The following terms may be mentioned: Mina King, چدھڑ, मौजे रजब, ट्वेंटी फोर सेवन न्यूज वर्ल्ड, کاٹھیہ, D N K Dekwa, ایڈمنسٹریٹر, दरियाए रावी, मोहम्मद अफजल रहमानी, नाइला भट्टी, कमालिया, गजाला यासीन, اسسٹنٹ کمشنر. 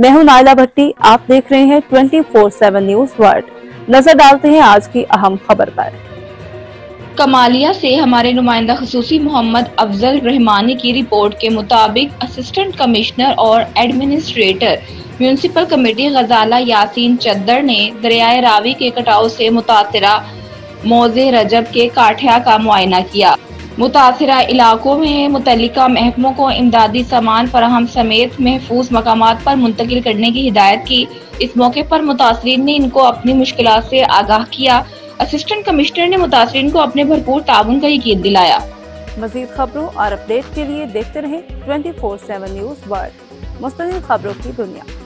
मैं हूं नाइला भट्टी, आप देख रहे हैं 24/7 न्यूज वर्ल्ड। नजर डालते हैं आज की अहम खबर पर। कमालिया से हमारे नुमाइंदा खसूसी मोहम्मद अफजल रहमानी की रिपोर्ट के मुताबिक असिस्टेंट कमिश्नर और administrator municipal committee गजाला यासीन Chaddar ने दरियाए रावी के कटाव से मुतासिरा मौजे रजब के काठिया का मुआयना किया। मुतासिरा इलाकों में मुतल्लिका महकमों को इमदादी सामान फराहम समेत महफूज मकामात पर मुंतकिल करने की हिदायत की। इस मौके पर मुतासरीन ने इनको अपनी मुश्किलात से आगाह किया। असिस्टेंट कमिश्नर ने मुतासरीन को अपने भरपूर ताबून का यकीन दिलाया। मजीद खबरों और अपडेट के लिए देखते रहे 24/7 न्यूज वर्ल्ड, मुस्तकिल खबरों की दुनिया।